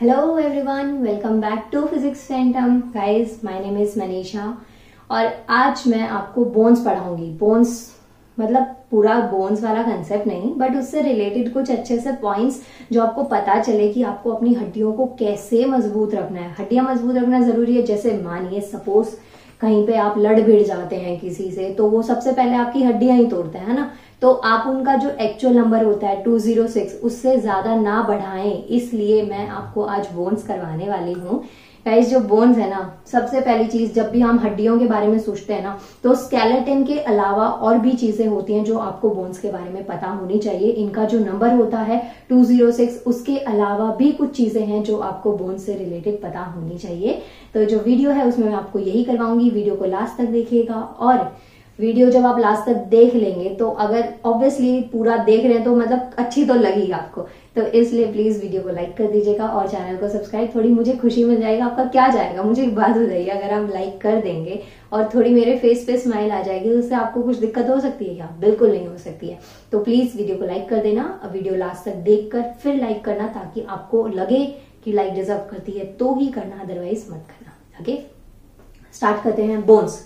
Hello everyone, welcome back to physics phantom. Guys, my name is Manisha और आज मैं आपको बोन्स पढ़ाऊंगी। बोन्स मतलब पूरा बोन्स वाला कंसेप्ट नहीं, बट उससे रिलेटेड कुछ अच्छे से पॉइंट्स जो आपको पता चले कि आपको अपनी हड्डियों को कैसे मजबूत रखना है। हड्डियां मजबूत रखना जरूरी है। जैसे मानिए सपोज कहीं पे आप लड़ भिड़ जाते हैं किसी से, तो वो सबसे पहले आपकी हड्डियां ही तोड़ते हैं, है ना। तो आप उनका जो एक्चुअल नंबर होता है 206 उससे ज्यादा ना बढ़ाएं, इसलिए मैं आपको आज बोन्स करवाने वाली हूँ। गाइस, जो बोन्स है ना, सबसे पहली चीज जब भी हम हड्डियों के बारे में सोचते हैं ना, तो स्केलेटन के अलावा और भी चीजें होती हैं जो आपको बोन्स के बारे में पता होनी चाहिए। इनका जो नंबर होता है 206, उसके अलावा भी कुछ चीजें हैं जो आपको बोन्स से रिलेटेड पता होनी चाहिए। तो जो वीडियो है उसमें मैं आपको यही करवाऊंगी। वीडियो को लास्ट तक देखिएगा और वीडियो जब आप लास्ट तक देख लेंगे तो अगर ऑब्वियसली पूरा देख रहे हैं तो मतलब अच्छी तो लगेगी आपको, तो इसलिए प्लीज वीडियो को लाइक कर दीजिएगा और चैनल को सब्सक्राइब। थोड़ी मुझे खुशी मिल जाएगा, आपका क्या जाएगा मुझे एक बात बताइए, अगर आप लाइक कर देंगे और थोड़ी मेरे फेस पे स्माइल आ जाएगी तो उससे आपको कुछ दिक्कत हो सकती है क्या? बिल्कुल नहीं हो सकती है। तो प्लीज वीडियो को लाइक कर देना और वीडियो लास्ट तक देख कर फिर लाइक करना, ताकि आपको लगे कि लाइक डिजर्व करती है तो ही करना, अदरवाइज मत करना। ओके, स्टार्ट करते हैं। बोन्स,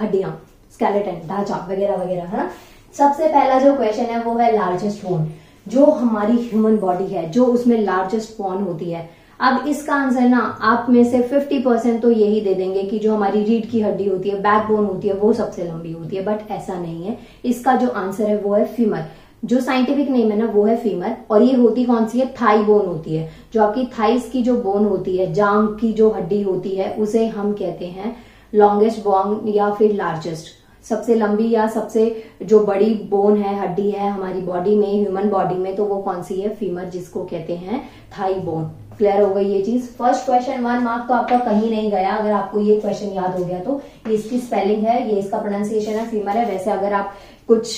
हड्डियां, स्केलेटन, ढांचा वगैरह वगैरह, है ना। सबसे पहला जो क्वेश्चन है वो है लार्जेस्ट बोन। जो हमारी ह्यूमन बॉडी है, जो उसमें लार्जेस्ट बोन होती है, अब इसका आंसर ना आप में से 50% तो यही दे देंगे कि जो हमारी रीढ़ की हड्डी होती है, बैकबोन होती है, वो सबसे लंबी होती है, बट ऐसा नहीं है। इसका जो आंसर है वो है फीमर। जो साइंटिफिक नेम है ना वो है फीमर, और ये होती कौन सी है? थाई बोन होती है। जो आपकी थाइस की जो बोन होती है, जांग की जो हड्डी होती है, उसे हम कहते हैं लॉन्गेस्ट बोन या फिर लार्जेस्ट, सबसे लंबी या सबसे जो बड़ी बोन है, हड्डी है हमारी बॉडी में, ह्यूमन बॉडी में, तो वो कौन सी है? फीमर, जिसको कहते हैं थाई बोन। क्लियर हो गई ये चीज। फर्स्ट क्वेश्चन 1 मार्क तो आपका कहीं नहीं गया। अगर आपको ये क्वेश्चन याद हो गया तो ये इसकी स्पेलिंग है, ये इसका प्रोनाउंसिएशन है, फीमर है। वैसे अगर आप कुछ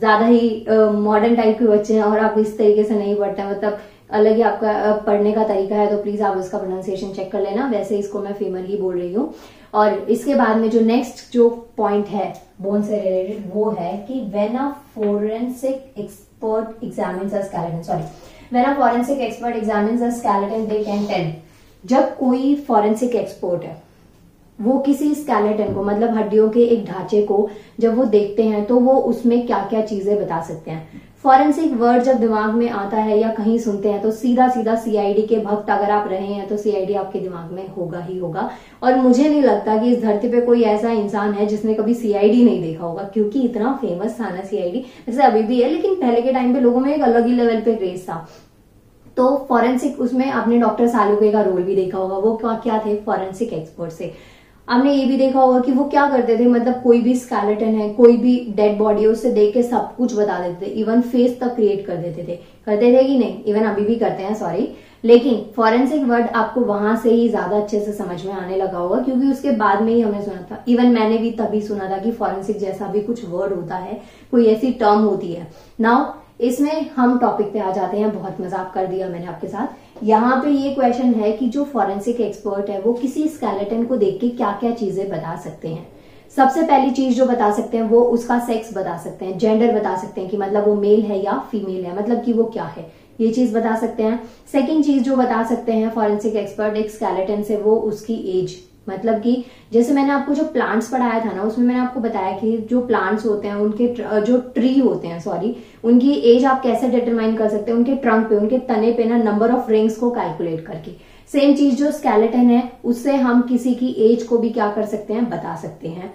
ज्यादा ही मॉडर्न टाइप के बच्चे हैं और आप इस तरीके से नहीं पढ़ते, मतलब अलग ही आपका पढ़ने का तरीका है, तो प्लीज आप उसका प्रोनाउंसिएशन चेक कर लेना। वैसे इसको मैं फीमर ही बोल रही हूँ। और इसके बाद में जो नेक्स्ट जो पॉइंट है बोन से रिलेटेड वो है कि when a forensic expert examines the skeleton they can tell. जब कोई फॉरेंसिक एक्सपर्ट है, वो किसी स्केलेटन को मतलब हड्डियों के एक ढांचे को जब वो देखते हैं तो वो उसमें क्या क्या चीजें बता सकते हैं। फॉरेंसिक वर्ड जब दिमाग में आता है या कहीं सुनते हैं तो सीधा सीधा सीआईडी के भक्त अगर आप रहे हैं तो सीआईडी आपके दिमाग में होगा ही होगा। और मुझे नहीं लगता कि इस धरती पे कोई ऐसा इंसान है जिसने कभी सीआईडी नहीं देखा होगा, क्योंकि इतना फेमस था ना सीआईडी। जैसे अभी भी है, लेकिन पहले के टाइम पे लोगों में एक अलग ही लेवल पे क्रेज था। तो फॉरेंसिक, उसमें आपने डॉक्टर सालुके का रोल भी देखा होगा। वो क्या थे? फॉरेंसिक एक्सपर्ट से आपने ये भी देखा होगा कि वो क्या करते थे, मतलब कोई भी स्केलेटन है, कोई भी डेड बॉडी है, उससे देख के सब कुछ बता देते थे, इवन फेस तक क्रिएट कर देते थे। करते थे कि नहीं? इवन अभी भी करते हैं, सॉरी। लेकिन फॉरेंसिक वर्ड आपको वहां से ही ज्यादा अच्छे से समझ में आने लगा होगा, क्योंकि उसके बाद में ही हमने सुना था, इवन मैंने भी तभी सुना था कि फॉरेंसिक जैसा भी कुछ वर्ड होता है, कोई ऐसी टर्म होती है। नाउ इसमें हम टॉपिक पे आ जाते हैं। बहुत मजाक कर दिया मैंने आपके साथ। यहाँ पे ये क्वेश्चन है कि जो फॉरेंसिक एक्सपर्ट है वो किसी स्केलेटन को देख के क्या क्या चीजें बता सकते हैं। सबसे पहली चीज जो बता सकते हैं वो उसका सेक्स बता सकते हैं, जेंडर बता सकते हैं कि मतलब वो मेल है या फीमेल है, मतलब कि वो क्या है, ये चीज बता सकते हैं। सेकेंड चीज जो बता सकते हैं फॉरेंसिक एक्सपर्ट एक स्केलेटन से, वो उसकी एज, मतलब कि जैसे मैंने आपको जो प्लांट्स पढ़ाया था ना, उसमें मैंने आपको बताया कि जो प्लांट्स होते हैं उनके जो ट्री होते हैं, सॉरी, उनकी एज आप कैसे डिटरमाइन कर सकते हैं? उनके ट्रंक पे, उनके तने पे ना नंबर ऑफ रिंग्स को कैलकुलेट करके। सेम चीज जो स्केलेटन है उससे हम किसी की एज को भी क्या कर सकते हैं? बता सकते हैं।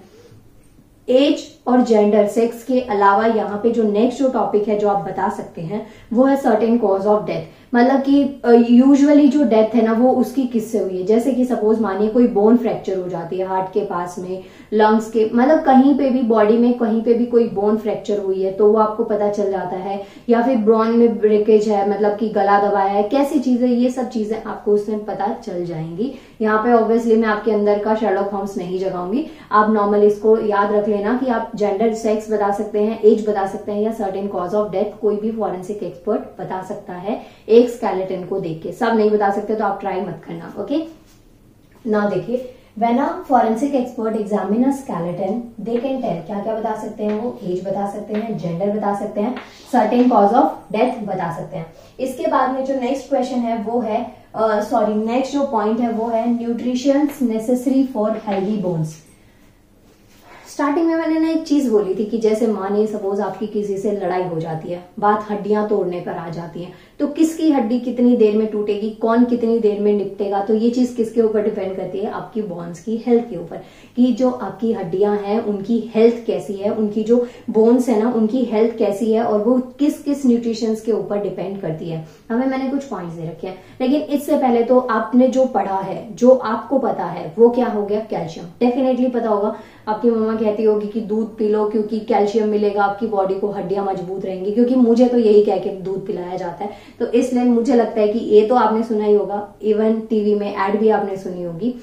एज और जेंडर, सेक्स के अलावा यहाँ पे जो नेक्स्ट जो टॉपिक है जो आप बता सकते हैं वो है सर्टेन कॉज ऑफ डेथ, मतलब कि यूजुअली जो डेथ है ना वो उसकी किससे हुई है। जैसे कि सपोज मानिए कोई बोन फ्रैक्चर हो जाती है हार्ट के पास में, लंग्स के, मतलब कहीं पे भी बॉडी में कहीं पे भी कोई बोन फ्रैक्चर हुई है तो वो आपको पता चल जाता है। या फिर ब्रोन में ब्रेकेज है, मतलब कि गला दबाया है, कैसी चीजें, ये सब चीजें आपको उसमें पता चल जाएंगी। यहाँ पे ऑब्वियसली मैं आपके अंदर का शेरलॉक होम्स नहीं जगाऊंगी, आप नॉर्मल इसको याद रख लेना कि आप जेंडर, सेक्स बता सकते हैं, एज बता सकते हैं या सर्टेन कॉज ऑफ डेथ कोई भी फॉरेंसिक एक्सपर्ट बता सकता है एक स्केलेटन को देख के। सब नहीं बता सकते तो आप ट्राई मत करना। ओके, नाउ देखिए, when a forensic expert examine a skeleton they can tell, क्या क्या बता सकते हैं वो? एज बता सकते हैं, जेंडर बता सकते हैं, सर्टेन कॉज ऑफ डेथ बता सकते हैं। इसके बाद में जो नेक्स्ट क्वेश्चन है वो है सॉरी नेक्स्ट जो पॉइंट है वो है nutritions necessary for healthy bones. Starting में मैंने ना एक चीज बोली थी कि जैसे मानिए सपोज आपकी किसी से लड़ाई हो जाती है, बात हड्डियां तोड़ने पर आ जाती है, तो किसकी हड्डी कितनी देर में टूटेगी, कौन कितनी देर में निपटेगा, तो ये चीज किसके ऊपर डिपेंड करती है, आपकी बोन्स की हेल्थ के ऊपर, कि जो आपकी हड्डियां हैं उनकी हेल्थ कैसी है, उनकी जो बोन्स है ना उनकी हेल्थ कैसी है, और वो किस किस न्यूट्रिशंस के ऊपर डिपेंड करती है। हमें मैंने कुछ पॉइंट्स दे रखे हैं, लेकिन इससे पहले तो आपने जो पढ़ा है, जो आपको पता है, वो क्या हो गया, कैल्शियम। डेफिनेटली पता होगा, आपकी मम्मा कहती होगी कि दूध पी लो क्योंकि कैल्शियम मिलेगा, आपकी बॉडी को हड्डियां मजबूत रहेंगी, क्योंकि मुझे तो यही कह के दूध पिलाया जाता है, तो इसलिए मुझे लगता है कि ये तो आपने सुना ही होगा, इवन टीवी में एड भी आपने सुनी होगी।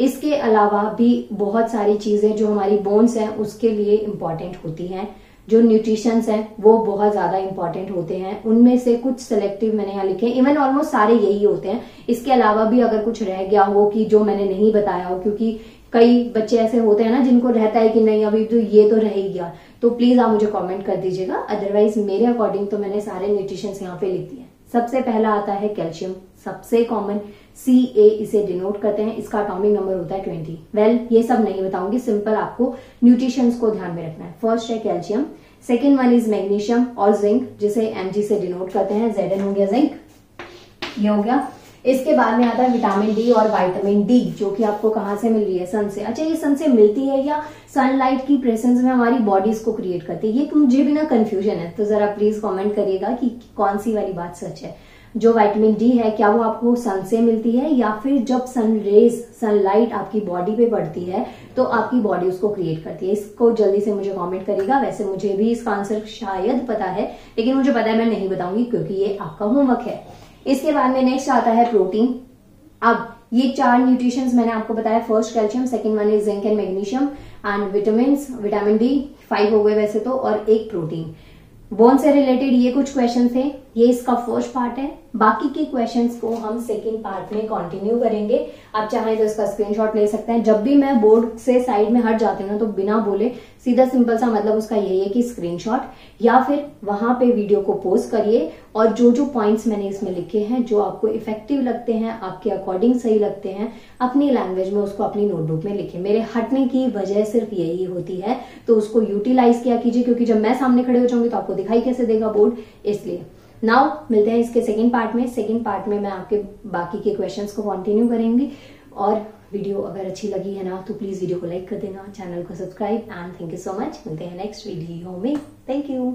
इसके अलावा भी बहुत सारी चीजें जो हमारी बोन्स हैं उसके लिए इम्पॉर्टेंट होती हैं, जो न्यूट्रिशंस हैं वो बहुत ज्यादा इंपॉर्टेंट होते हैं, उनमें से कुछ सिलेक्टिव मैंने यहाँ लिखे, इवन ऑलमोस्ट सारे यही होते हैं। इसके अलावा भी अगर कुछ रह गया हो कि जो मैंने नहीं बताया हो, क्योंकि कई बच्चे ऐसे होते हैं ना जिनको रहता है कि नहीं अभी तो ये तो रह ही गया, तो प्लीज आप मुझे कमेंट कर दीजिएगा, अदरवाइज मेरे अकॉर्डिंग तो मैंने सारे न्यूट्रिशंस यहाँ पे लिख दिए। सबसे पहला आता है कैल्शियम, सबसे कॉमन CA इसे डिनोट करते हैं, इसका एटॉमिक नंबर होता है 20। ये सब नहीं बताऊंगी, सिंपल आपको न्यूट्रिशंस को ध्यान में रखना है। फर्स्ट है calcium, second one is magnesium और जिंक, जिसे MG से डिनोट करते हैं, ZN हो गया जिंक, ये हो गया। इसके बाद में आता है विटामिन डी और विटामिन डी, जो कि आपको कहाँ से मिल रही है, सन से। अच्छा, ये सन से मिलती है या सनलाइट की प्रेजेंस में हमारी बॉडीज को क्रिएट करती है, ये मुझे भी ना कंफ्यूजन है, तो जरा प्लीज कमेंट करिएगा कि कौन सी वाली बात सच है। जो विटामिन डी है क्या वो आपको सन से मिलती है, या फिर जब सन रेज, सनलाइट आपकी बॉडी पे पड़ती है तो आपकी बॉडी उसको क्रिएट करती है। इसको जल्दी से मुझे कमेंट करिएगा, वैसे मुझे भी इसका आंसर शायद पता है, लेकिन मुझे पता है मैं नहीं बताऊंगी क्योंकि ये आपका होमवर्क है। इसके बाद में नेक्स्ट आता है प्रोटीन। अब ये चार न्यूट्रिशंस मैंने आपको बताया, first calcium, second one is zinc and magnesium and vitamins, vitamin D 5 हो गए वैसे तो, और एक प्रोटीन। बोन से रिलेटेड ये कुछ क्वेश्चन थे, ये इसका फर्स्ट पार्ट है, बाकी के क्वेश्चंस को हम सेकंड पार्ट में कंटिन्यू करेंगे। आप चाहें तो इसका स्क्रीनशॉट ले सकते हैं। जब भी मैं बोर्ड से साइड में हट जाती हूँ ना, तो बिना बोले सीधा सिंपल सा मतलब उसका यही है कि स्क्रीनशॉट या फिर वहां पे वीडियो को पोस्ट करिए, और जो जो पॉइंट्स मैंने इसमें लिखे हैं, जो आपको इफेक्टिव लगते हैं, आपके अकॉर्डिंग सही लगते हैं, अपनी लैंग्वेज में उसको अपनी नोटबुक में लिखे। मेरे हटने की वजह सिर्फ यही होती है, तो उसको यूटिलाइज किया कीजिए, क्योंकि जब मैं सामने खड़े हो जाऊंगी तो आपको दिखाई कैसे देगा बोर्ड। इसलिए नाउ मिलते हैं इसके सेकंड पार्ट में। सेकंड पार्ट में मैं आपके बाकी के क्वेश्चंस को कंटिन्यू करेंगी, और वीडियो अगर अच्छी लगी है ना तो प्लीज वीडियो को लाइक कर देना, चैनल को subscribe, and thank you so much. मिलते हैं नेक्स्ट वीडियो में, थैंक यू।